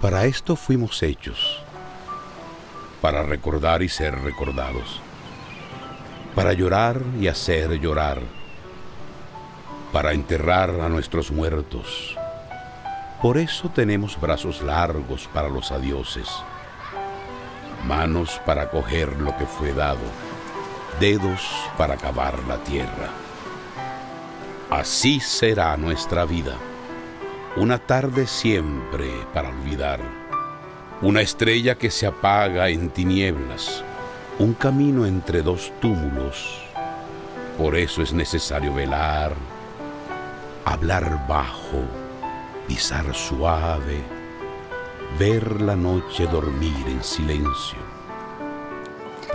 Para esto fuimos hechos, para recordar y ser recordados, para llorar y hacer llorar, para enterrar a nuestros muertos. Por eso tenemos brazos largos para los adioses, manos para coger lo que fue dado, dedos para cavar la tierra. Así será nuestra vida. Una tarde siempre para olvidar, una estrella que se apaga en tinieblas, un camino entre dos túmulos. Por eso es necesario velar, hablar bajo, pisar suave, ver la noche dormir en silencio.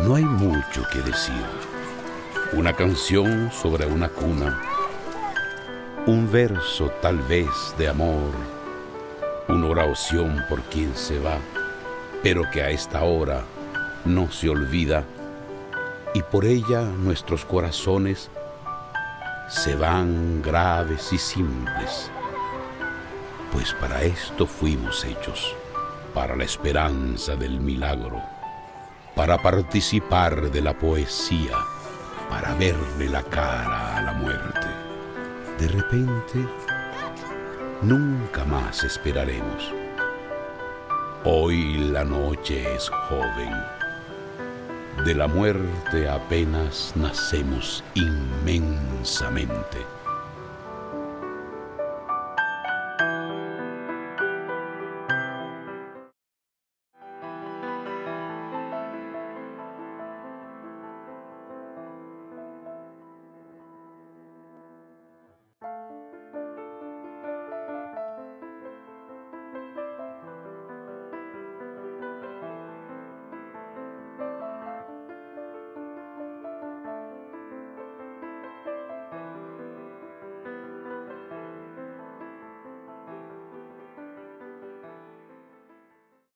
No hay mucho que decir, una canción sobre una cuna, un verso tal vez de amor, una oración por quien se va, pero que a esta hora no se olvida, y por ella nuestros corazones se van graves y simples, pues para esto fuimos hechos, para la esperanza del milagro, para participar de la poesía, para verle la cara a la muerte. De repente, nunca más esperaremos. Hoy la noche es joven. De la muerte apenas nacemos inmensamente.